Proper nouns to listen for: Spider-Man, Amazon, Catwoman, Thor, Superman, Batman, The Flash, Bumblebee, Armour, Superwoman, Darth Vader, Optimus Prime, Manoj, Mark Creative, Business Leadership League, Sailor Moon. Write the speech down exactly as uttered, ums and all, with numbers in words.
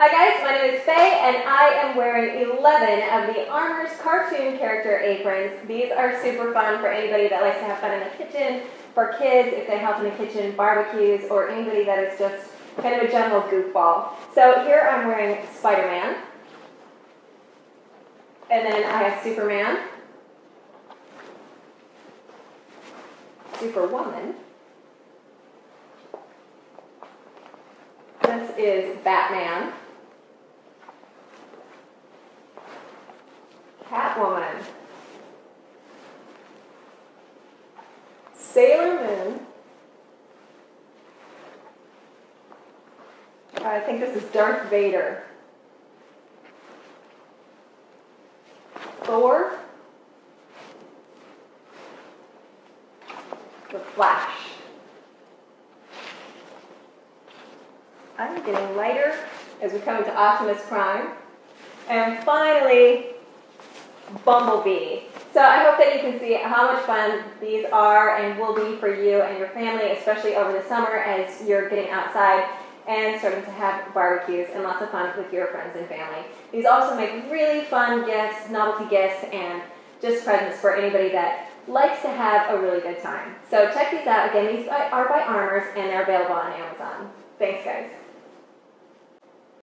Hi guys, my name is Faye, and I am wearing eleven of the Armour's cartoon character aprons. These are super fun for anybody that likes to have fun in the kitchen, for kids if they help in the kitchen, barbecues, or anybody that is just kind of a general goofball. So here I'm wearing Spider-Man, and then I have Superman, Superwoman, this is Batman, Catwoman, Sailor Moon, I think this is Darth Vader, Thor, The Flash. I'm getting lighter as we come into Optimus Prime. And finally, Bumblebee. So I hope that you can see how much fun these are and will be for you and your family, especially over the summer as you're getting outside and starting to have barbecues and lots of fun with your friends and family. These also make really fun gifts, novelty gifts, and just presents for anybody that likes to have a really good time. So check these out. Again, these are by Armour's, and they're available on Amazon. Thanks, guys.